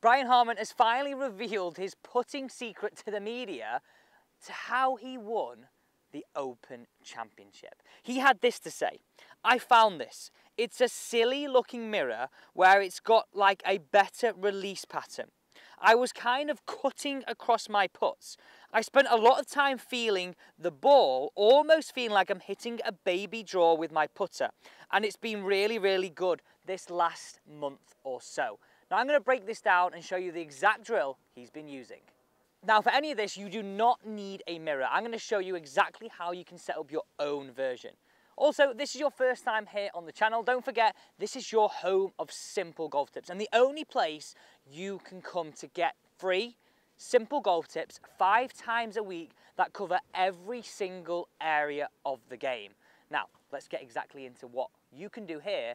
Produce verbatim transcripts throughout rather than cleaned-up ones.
Brian Harman has finally revealed his putting secret to the media to how he won the Open Championship. He had this to say: I found this. It's a silly looking mirror where it's got like a better release pattern. I was kind of cutting across my putts. I spent a lot of time feeling the ball, almost feeling like I'm hitting a baby draw with my putter. And it's been really, really good this last month or so. Now I'm going to break this down and show you the exact drill he's been using. Now for any of this, you do not need a mirror. I'm going to show you exactly how you can set up your own version. Also, this is your first time here on the channel. Don't forget, this is your home of simple golf tips and the only place you can come to get free, simple golf tips five times a week that cover every single area of the game. Now, let's get exactly into what you can do here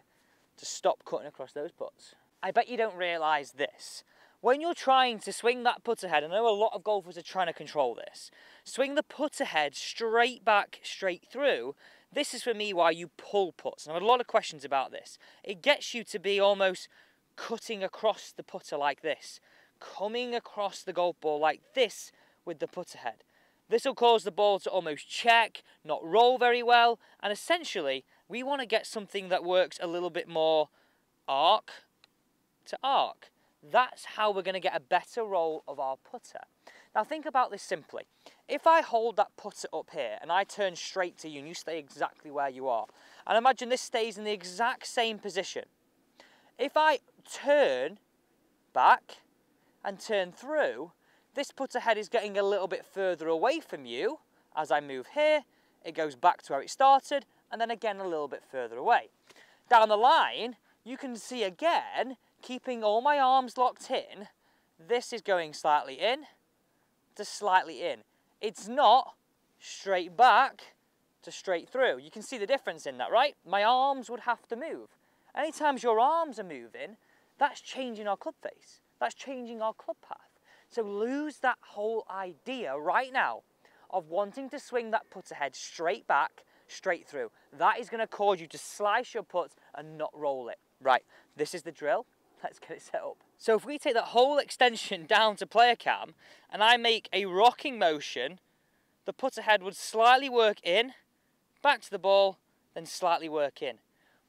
to stop cutting across those putts. I bet you don't realise this. When you're trying to swing that putter head, I know a lot of golfers are trying to control this, swing the putter head straight back, straight through. This is for me why you pull putts. And I've had a lot of questions about this. It gets you to be almost cutting across the putter like this, coming across the golf ball like this with the putter head. This will cause the ball to almost check, not roll very well. And essentially, we want to get something that works a little bit more arc to arc. That's how we're going to get a better roll of our putter. Now think about this simply. If I hold that putter up here and I turn straight to you and you stay exactly where you are, and imagine this stays in the exact same position. If I turn back and turn through, this putter head is getting a little bit further away from you. As I move here, it goes back to where it started and then again a little bit further away. Down the line, you can see again, keeping all my arms locked in, this is going slightly in to slightly in. It's not straight back to straight through. You can see the difference in that, right? My arms would have to move. Anytime your arms are moving, that's changing our club face. That's changing our club path. So lose that whole idea right now of wanting to swing that putter head straight back, straight through. That is going to cause you to slice your putts and not roll it. Right, this is the drill. Let's get it set up. So if we take that whole extension down to player cam and I make a rocking motion, the putter head would slightly work in, back to the ball, then slightly work in.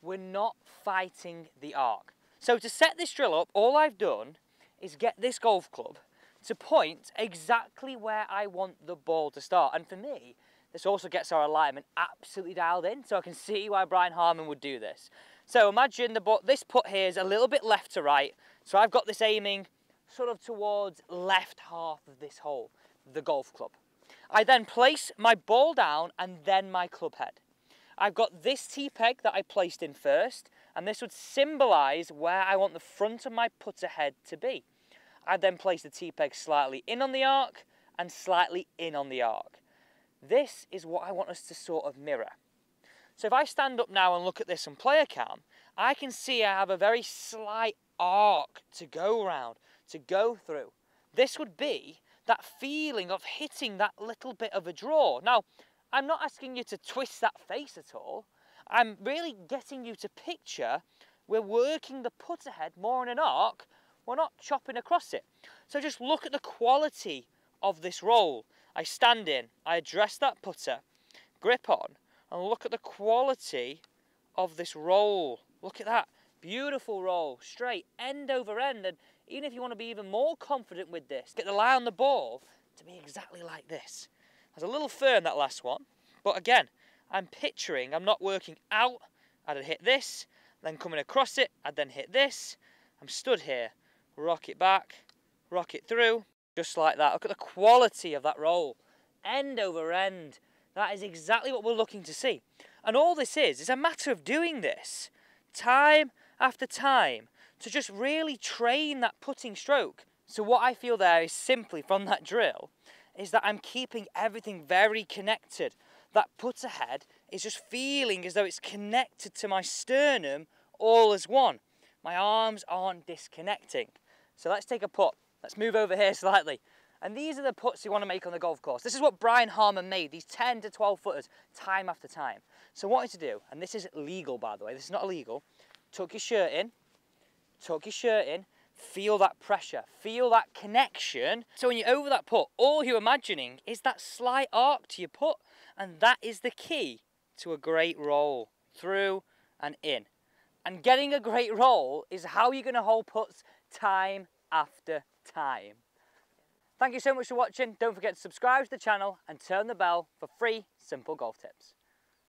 We're not fighting the arc. So to set this drill up, all I've done is get this golf club to point exactly where I want the ball to start. And for me, this also gets our alignment absolutely dialed in, so I can see why Brian Harman would do this. So imagine the ball, this putt here is a little bit left to right, so I've got this aiming sort of towards left half of this hole, the golf club. I then place my ball down and then my club head. I've got this tee peg that I placed in first, and this would symbolise where I want the front of my putter head to be. I then place the tee peg slightly in on the arc and slightly in on the arc. This is what I want us to sort of mirror. So if I stand up now and look at this on player cam, I can see I have a very slight arc to go round, to go through. This would be that feeling of hitting that little bit of a draw. Now, I'm not asking you to twist that face at all. I'm really getting you to picture we're working the putter head more in an arc. We're not chopping across it. So just look at the quality of this roll. I stand in, I address that putter, grip on, and look at the quality of this roll. Look at that, beautiful roll, straight, end over end. And even if you want to be even more confident with this, get the lie on the ball to be exactly like this. I was a little firm that last one, but again, I'm picturing, I'm not working out. I'd hit this, then coming across it, I'd then hit this. I'm stood here, rock it back, rock it through. Just like that. Look at the quality of that roll. End over end. That is exactly what we're looking to see. And all this is, is a matter of doing this time after time to just really train that putting stroke. So what I feel there is simply from that drill is that I'm keeping everything very connected. That putter head is just feeling as though it's connected to my sternum all as one. My arms aren't disconnecting. So let's take a putt. Let's move over here slightly. And these are the putts you want to make on the golf course. This is what Brian Harman made, these ten to twelve footers, time after time. So what I to do, and this is legal by the way, this is not illegal, tuck your shirt in, tuck your shirt in, Feel that pressure, feel that connection. So when you're over that putt, all you're imagining is that slight arc to your putt, and that is the key to a great roll, through and in. And getting a great roll is how you're gonna hole putts time after time. Thank you so much for watching. Don't forget to subscribe to the channel and turn the bell for free simple golf tips.